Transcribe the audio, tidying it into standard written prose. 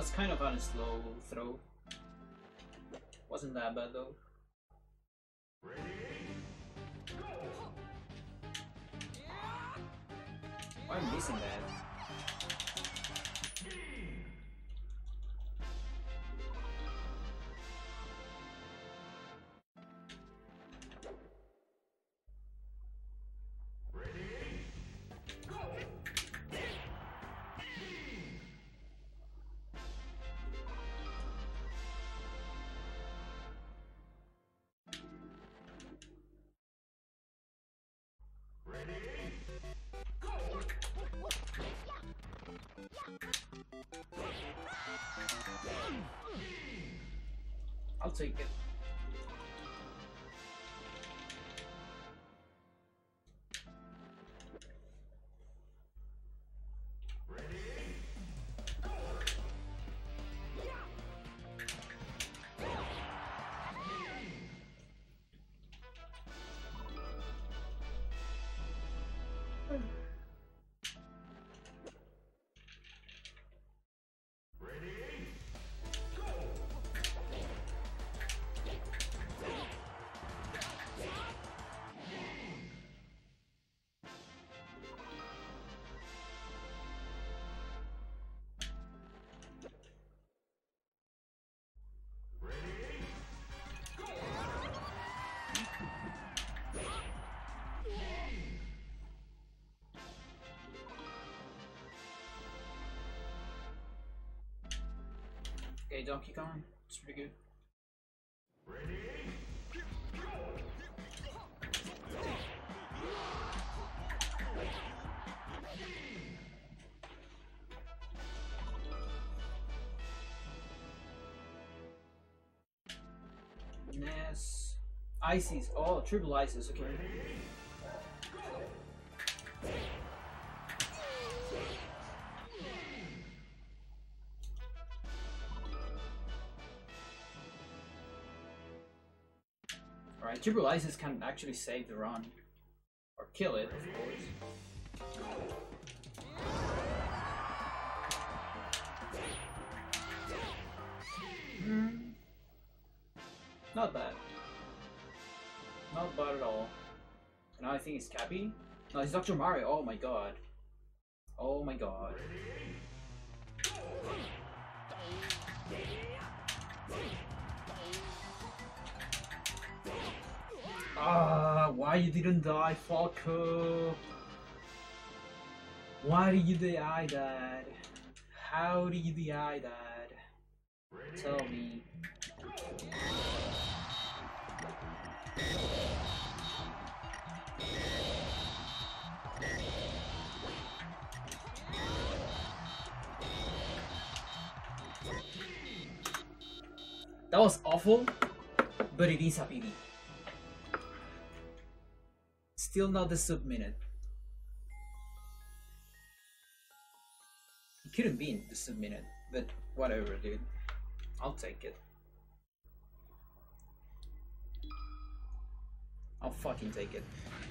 was kind of on a slow throw. Wasn't that bad though. Ready? Go. Oh, I'm missing that. I'll take it. Okay, Donkey Kong, it's pretty good. Ness. Ices. Oh, triple ices, okay. Alright, triple ices can actually save the run. Or kill it, of course. Not bad. Not bad at all. Now I think it's Cappy. No, it's Dr. Mario. Oh my god. Oh my god. Ah, why you didn't die, Falco? Why did you die, Dad? How did you die, Dad? Tell me. That was awful, but it is a pity. Still not the sub minute. It couldn't be in the sub minute, but whatever, dude. I'll take it. I'll fucking take it.